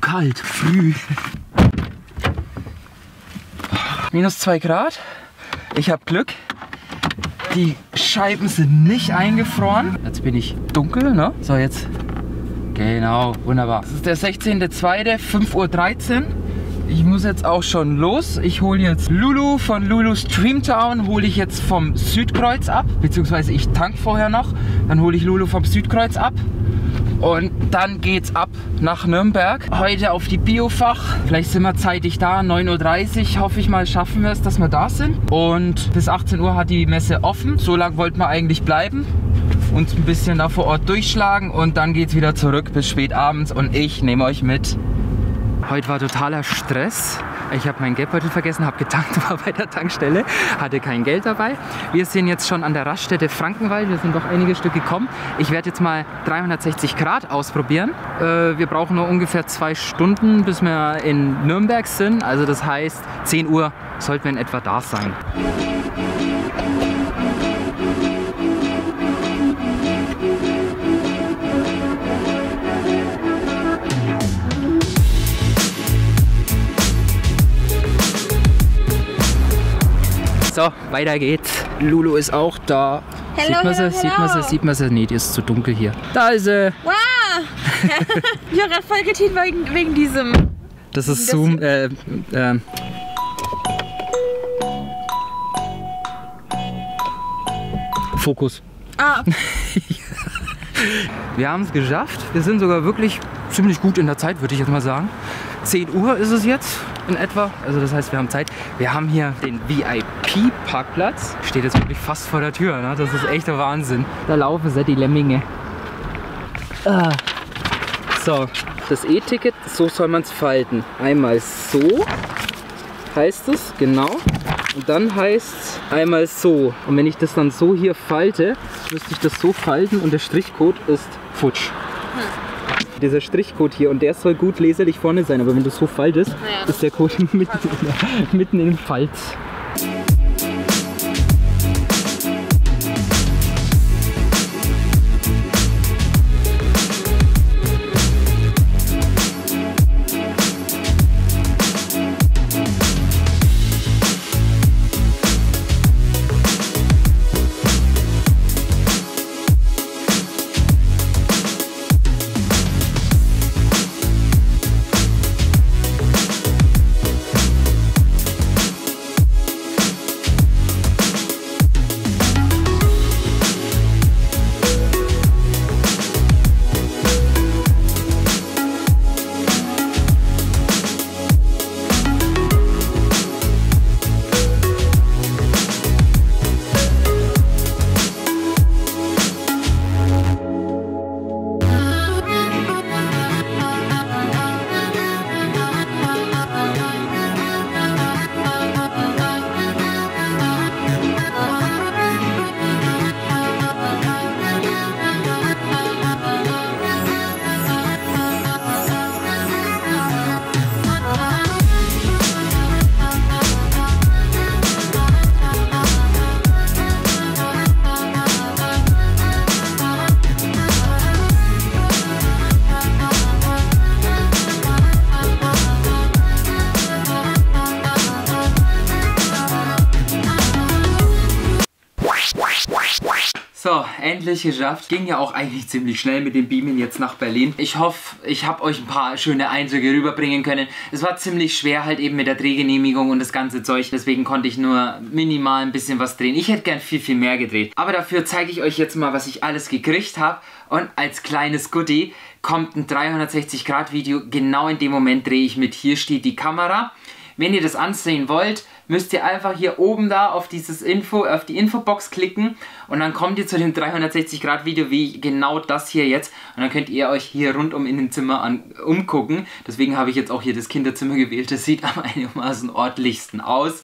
kalt, früh. -2 Grad. Ich habe Glück. Die Scheiben sind nicht eingefroren. Jetzt bin ich dunkel, ne? So, jetzt. Genau, wunderbar. Es ist der 16.02., 5.13 Uhr. Ich muss jetzt auch schon los. Ich hole jetzt Lulu von Lulu Streamtown, hole ich jetzt vom Südkreuz ab. Beziehungsweise ich tank vorher noch. Dann hole ich Lulu vom Südkreuz ab. Und dann geht's ab nach Nürnberg. Heute auf die Biofach. Vielleicht sind wir zeitig da, 9.30 Uhr. Hoffe ich mal, schaffen wir es, dass wir da sind. Und bis 18 Uhr hat die Messe offen. So lange wollten wir eigentlich bleiben. Uns ein bisschen da vor Ort durchschlagen. Und dann geht's wieder zurück bis spät abends. Und ich nehme euch mit. Heute war totaler Stress. Ich habe meinen Geldbeutel vergessen, habe getankt, war bei der Tankstelle, hatte kein Geld dabei. Wir sind jetzt schon an der Raststätte Frankenwald, wir sind doch einige Stück gekommen. Ich werde jetzt mal 360 Grad ausprobieren. Wir brauchen nur ungefähr 2 Stunden, bis wir in Nürnberg sind. Also das heißt, 10 Uhr sollten wir in etwa da sein. So, weiter geht's. Lulu ist auch da. Hello, sieht man sie? Sieht man sie? Nee, die ist zu dunkel hier. Da ist sie. Wow! Ich habe gerade voll geteet wegen diesem. Das ist Zoom. Fokus. Ah. Wir haben es geschafft. Wir sind sogar wirklich ziemlich gut in der Zeit, würde ich jetzt mal sagen. 10 Uhr ist es jetzt in etwa, also das heißt, wir haben Zeit. Wir haben hier den VIP Parkplatz, steht jetzt wirklich fast vor der Tür, ne? Das ist echt der Wahnsinn. Da laufen sie, die Lemminge. Ah. So, das E-Ticket, so soll man es falten. Einmal so, heißt es, genau. Und dann heißt es einmal so. Und wenn ich das dann so hier falte, müsste ich das so falten und der Strichcode ist futsch. Dieser Strichcode hier, und der soll gut leserlich vorne sein, aber wenn du so faltest, naja, ist der Code mitten im Falt. So, endlich geschafft. Ging ja auch eigentlich ziemlich schnell mit dem Beamen jetzt nach Berlin. Ich hoffe, ich habe euch ein paar schöne Eindrücke rüberbringen können. Es war ziemlich schwer halt eben mit der Drehgenehmigung und das ganze Zeug. Deswegen konnte ich nur minimal ein bisschen was drehen. Ich hätte gern viel, viel mehr gedreht. Aber dafür zeige ich euch jetzt mal, was ich alles gekriegt habe. Und als kleines Goodie kommt ein 360-Grad-Video. Genau in dem Moment drehe ich mit. Hier steht die Kamera. Wenn ihr das ansehen wollt, müsst ihr einfach hier oben da auf dieses auf die Infobox klicken und dann kommt ihr zu dem 360-Grad-Video wie genau das hier jetzt und dann könnt ihr euch hier rundum in dem Zimmer umgucken. Deswegen habe ich jetzt auch hier das Kinderzimmer gewählt, das sieht am einigermaßen ordentlichsten aus.